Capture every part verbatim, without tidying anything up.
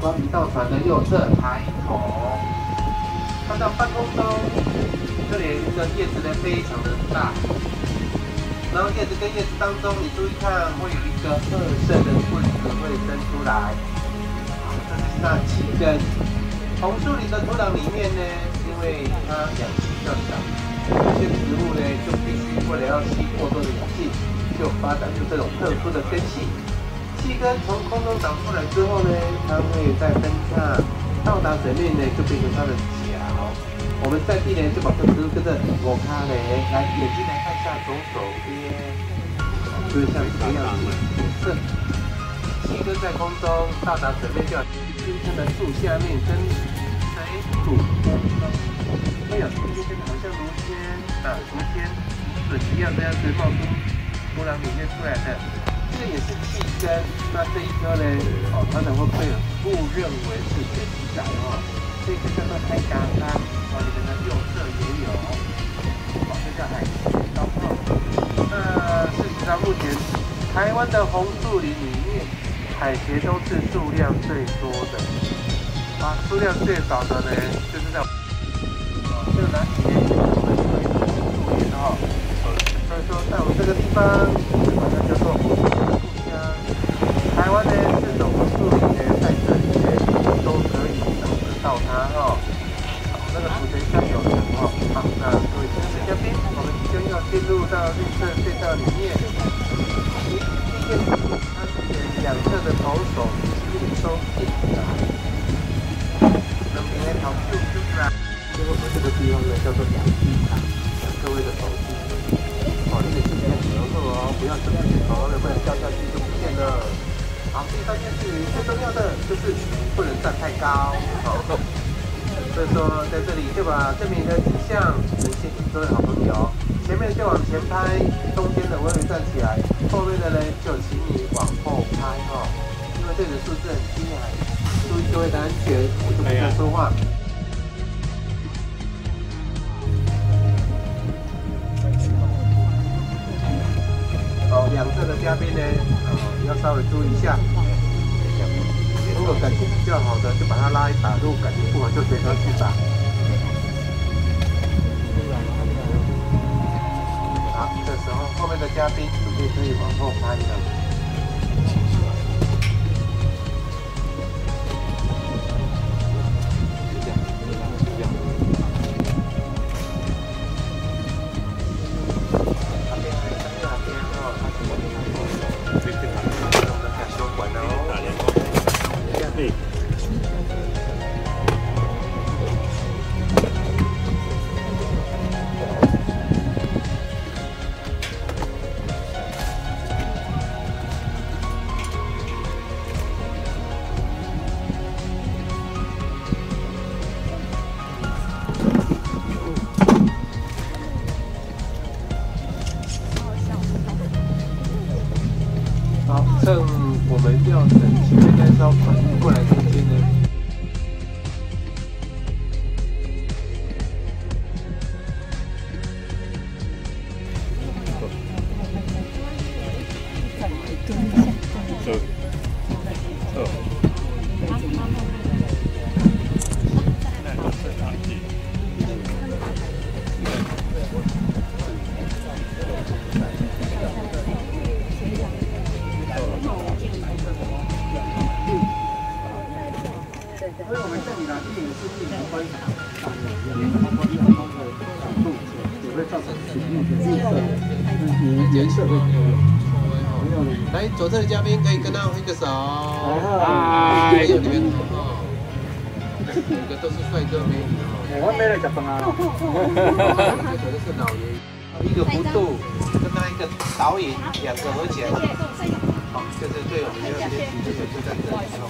关于到船的右侧排头，看到半空中，这里的叶子呢非常的大，然后叶子跟叶子当中，你注意看会有一个褐色的棍子会伸出来，这是它的气根。红树林的土壤里面呢，因为它氧气较少。 这些植物呢，就必须为了要吸过多的氧气，就发展出这种特殊的根系。气根从空中长出来之后呢，它会在根上到达水面呢，就变成它的脚。我们在地呢，就把这植物跟着我看呢，来眼睛来看一下左手边，就像这个样子。是气根在空中到达水面，就要支撑在树下面跟水土沟通。 哎呀，这边好像如仙啊，如仙水一样这样子冒出土壤里面出来的，这个也是气根。那这一颗呢，哦，它常会被误认为是水螅仔哦，这个叫做海嘎嘎，哦，你看它右侧也有，哦，这叫海高泡。那事实上，目前台湾的红树林里面，海茄都是数量最多的，啊，数量最少的呢，就是在。 就拿起来，我们做一个树叶哈，所以说在我们这个地方，把它叫做红树林故乡。台湾呢，这种树林呢，在这里呢都可以找得到它哈。好，那个土城乡有人哈，好，那各位亲爱的嘉宾，我们即将要进入到绿色隧道里面。第一片树，它是两侧的头手都进来，能不能逃出出来？ 这个这个地方呢叫做氧气塔，各位的手机，哦，这个是要留住哦，不要随便去投，要不然掉下去就不见了。好，第三件事情最重要的就是不能站太高，好、哦，所以说在这里就把这边的景象呈现给各位好朋友。前面就往前拍，中间的微微站起来，后面的呢就请你往后拍哈、哦，因为这里的数字很低矮，注意各位的安全，我就不再说话。哎 两侧的嘉宾呢，呃、哦，要稍微注意一下。如果感情比较好的，就把它拉一把；如果感情不好，就随他去打。好，这时候后面的嘉宾准备可以往后拍了。左侧的嘉宾可以跟他挥个手，哎，有你们哦，五个都是帅哥美女哦。我没来吃饭啊，这个是老爷，一个弧度，跟他一个导引，两个合起来，好，这是最有名的练习，就是就在这里哦，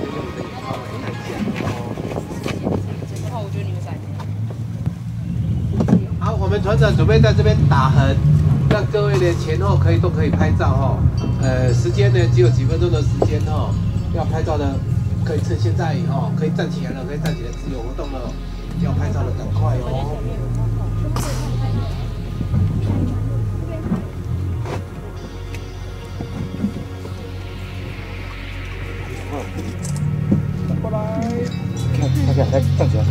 就用我的眼光来看一下哦。我觉得你们在。好，我们团长准备在这边打横，让各位呢前后可以都可以拍照哦。 呃，时间呢只有几分钟的时间哦，要拍照的可以趁现在哦，可以站起来了，可以站起来自由活动了，要拍照的赶快哦。嗯下，来站起来。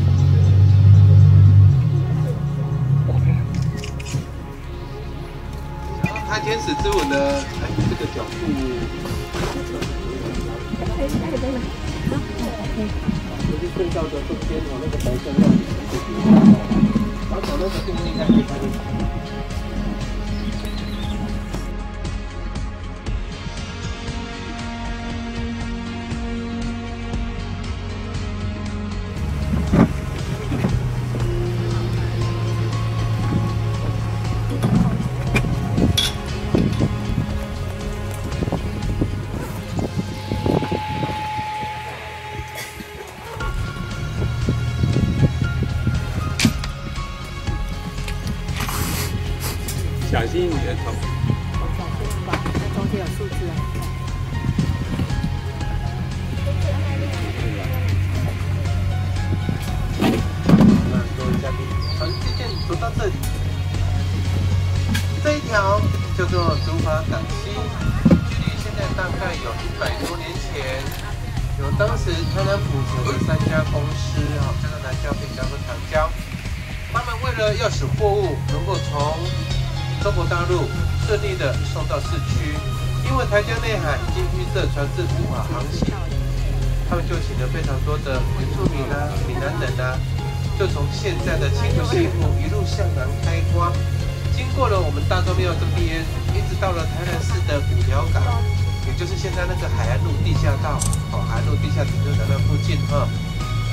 然后拍天使之吻的，哎，这个角度。可以，可以，可以。好，我就对照着中间我那个白色的，把左那个定位下去拍就行。 小心你的头！我小心吧，这中间有树枝啊。那各位嘉宾，从这边走到这里，这一条叫做竹筏港溪，距离现在大概有一百多年前，由当时台南府所的三家公司啊，叫做南胶、北胶和糖胶，他们为了要使货物能够从 中国大陆顺利的送到市区，因为台江内海已经预设船只无法航行，他们就请了非常多的原住民啊、闽南人啊，就从现在的七股西湖一路向南开挖，经过了我们大洲庙这边，一直到了台南市的古寮港，也就是现在那个海岸路地下道哦，海岸路地下停车场那附近哈、哦。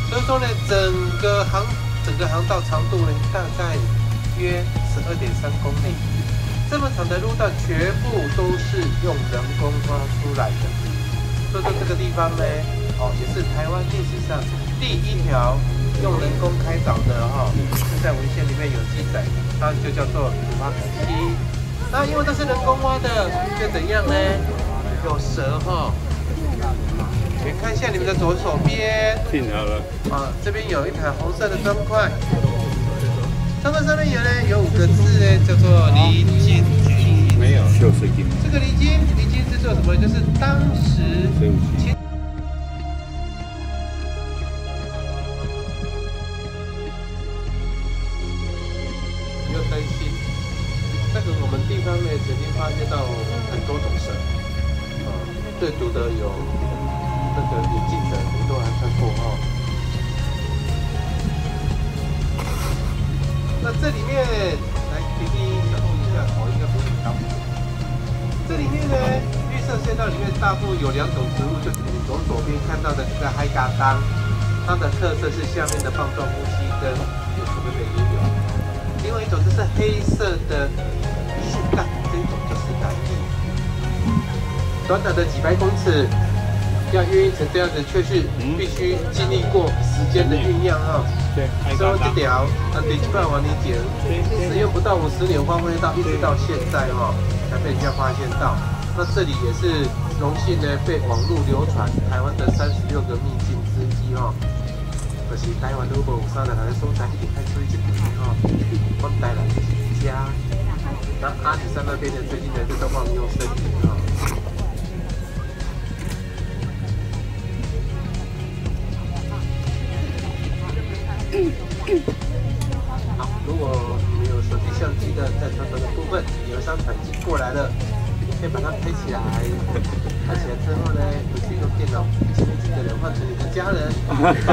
所以说呢，整个航整个航道长度呢，大概约十二点三公里。 这么长的路段全部都是用人工挖出来的，所以说这个地方呢，哦，也是台湾历史上第一条用人工开凿的哈、哦，是在文献里面有记载，它就叫做竹筏港溪。那因为它是人工挖的，就怎样呢？有蛇哈、哦，你们看一下你们的左手边，听好了，啊，这边有一盘红色的砖块。 它们上面有呢，有五个字呢，叫做离金金。没有，就是金。这个离金，离金是做什么？就是当时清。不用担心，那个我们地方呢，曾经发现到很多种蛇，啊、呃，最毒的有那个眼镜蛇，你都还看过哈、哦。 那这里面，来弟弟小动一下，我应该不会挡。这里面呢，绿色隧道里面大部有两种植物，就是你从左边看到的这个海嘎当，它的特色是下面的棒状木犀跟有什么的也有。另外一种就是黑色的树干，这一种就是南艺。短短的几百公尺，要孕育成这样子，却是必须经历过时间的酝酿哈、哦。 收这条，那得去办完理解，使用不到五十年，发挥到一直到现在哈、哦，才被人家发现到。那这里也是荣幸呢，被网络流传台湾的三十六个秘境之一哈、哦。可惜台湾如果有三人来收藏，一定太出一个名哈。我们台南就是家，那阿里山那边的最近呢，就在忘忧森林哈。哦 好，如果你们有手机相机的，在船头的部分有一张相机过来了，可以把它拍起来。拍起来之后呢，回去用电脑前面的人换成你的家人。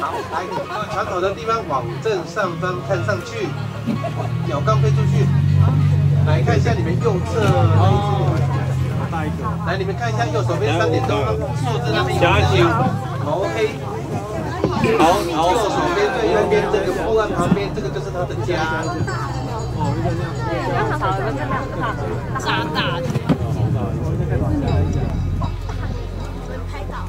好，来，船头的地方往正上方看上去，鸟缸飞出去。来看一下你们右侧那一只，来你们看一下右手边三点钟数字那边有一只毛黑。 然后，然后手边最右边这个波浪旁边，这个就是他的家。哦，这样。好，这个两个大，加大。拍到。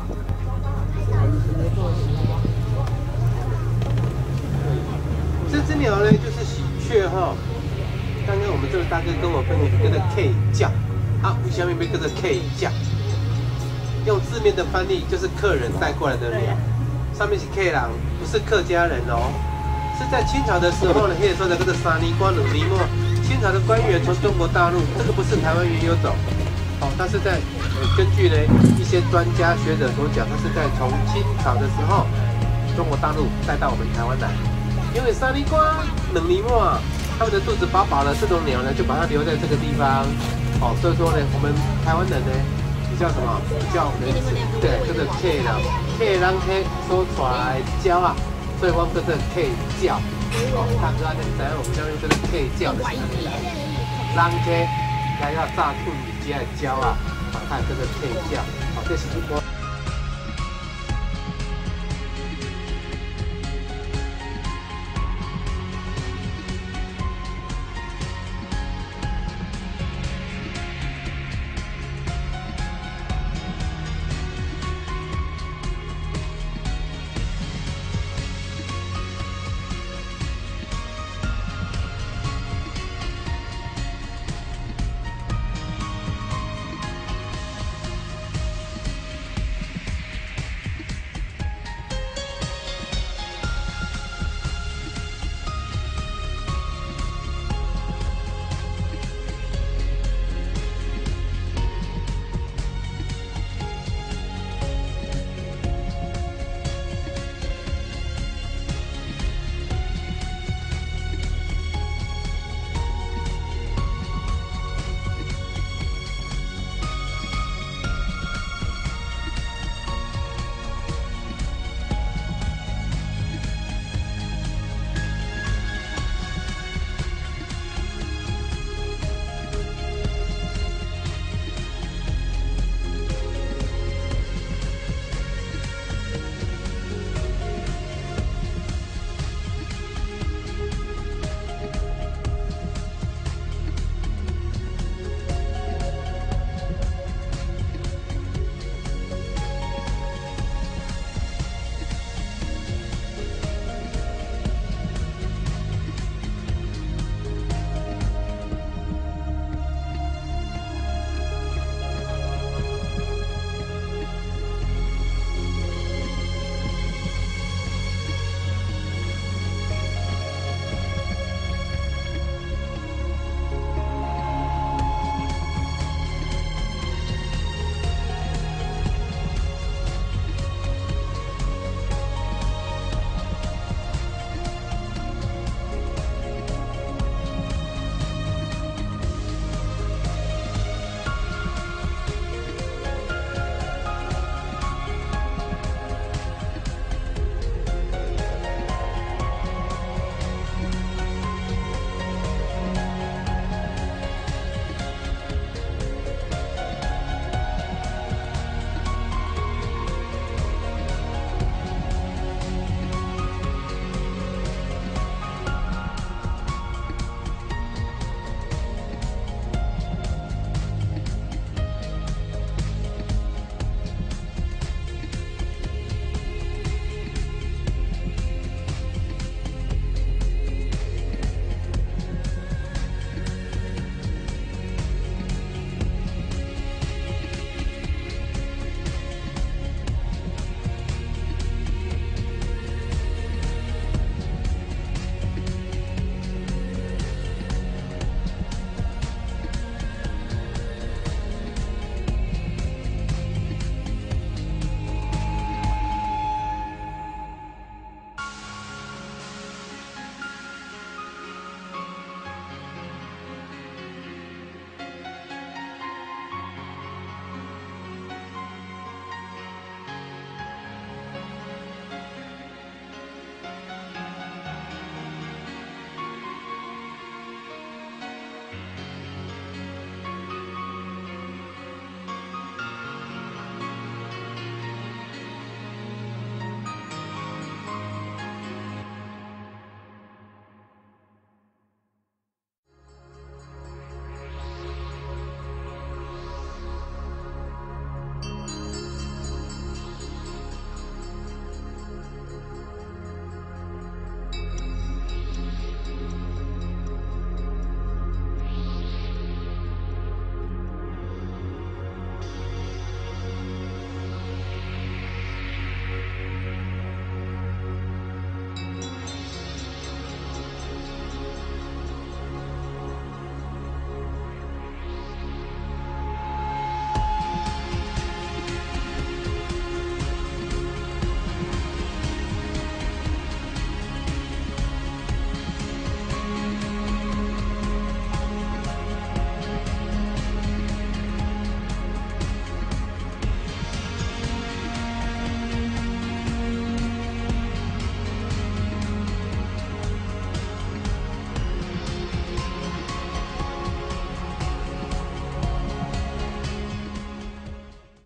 这只只鸟呢就是喜鹊哈。刚刚我们这个大哥跟我分享一个 K 叫，啊，为什么要叫做 K 叫？用字面的翻译就是客人带过来的鸟，上面是客人，不是客家人哦。是在清朝的时候呢，那个时候叫做三尼官鲁尼莫，清朝的官员从中国大陆，这个不是台湾原有种。 哦，但是在、呃、根据呢一些专家学者所讲，它是在从清朝的时候，中国大陆带到我们台湾来。因为三尼瓜、冷尼莫，他们的肚子饱饱了，这种鸟呢就把它留在这个地方。哦，所以说呢，我们台湾人呢比较什么？比较仁慈，对，叫做客人，客人去所带来鸟啊，所以我们叫做客鸟。哦，大哥啊，你知影我们这边叫做客鸟的，人客，人要炸兔。 只个鸟啊，把它跟着配叫，好，这是一波。